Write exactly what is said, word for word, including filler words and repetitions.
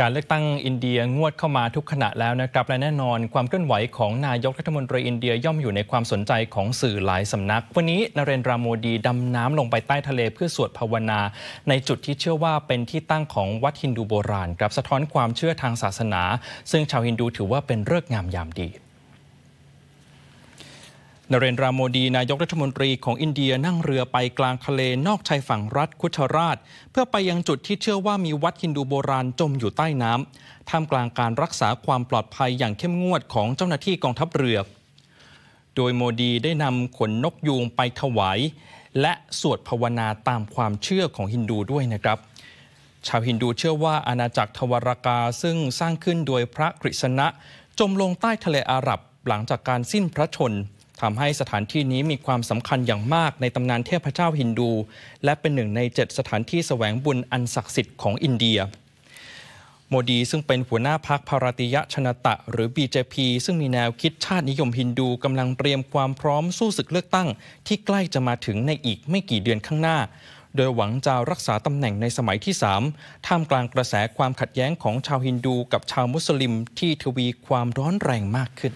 การเลือกตั้งอินเดียงวดเข้ามาทุกขณะแล้วนะครับและแน่นอนความเคลื่อนไหวของนายกรัฐมนตรีอินเดียย่อมอยู่ในความสนใจของสื่อหลายสำนักวันนี้นเรนทรา โมดีดำน้ำลงไปใต้ทะเลเพื่อสวดภาวนาในจุดที่เชื่อว่าเป็นที่ตั้งของวัดฮินดูโบราณครับสะท้อนความเชื่อทางศาสนาซึ่งชาวฮินดูถือว่าเป็นฤกษ์งามยามดีนเรนทรา โมดีนายกรัฐมนตรีของอินเดียนั่งเรือไปกลางทะเลนอกชายฝั่งรัฐคุชราชเพื่อไปยังจุดที่เชื่อว่ามีวัดฮินดูโบราณจมอยู่ใต้น้ำท่ามกลางการรักษาความปลอดภัยอย่างเข้มงวดของเจ้าหน้าที่กองทัพเรือโดยโมดีได้นำขนนกยูงไปถวายและสวดภาวนาตามความเชื่อของฮินดูด้วยนะครับชาวฮินดูเชื่อว่าอาณาจักรทวารากาซึ่งสร้างขึ้นโดยพระกฤษณะจมลงใต้ทะเลอาหรับหลังจากการสิ้นพระชนทำให้สถานที่นี้มีความสำคัญอย่างมากในตำนานเทพเจ้าฮินดูและเป็นหนึ่งในเจ็ดสถานที่แสวงบุญอันศักดิ์สิทธิ์ของอินเดียโมดีซึ่งเป็นหัวหน้าพรรคภารติยะชนตะหรือ บี เจ พี ซึ่งมีแนวคิดชาตินิยมฮินดูกำลังเตรียมความพร้อมสู้ศึกเลือกตั้งที่ใกล้จะมาถึงในอีกไม่กี่เดือนข้างหน้าโดยหวังจะรักษาตำแหน่งในสมัยที่สามท่ามกลางกระแสความขัดแย้งของชาวฮินดูกับชาวมุสลิมที่ทวีความร้อนแรงมากขึ้น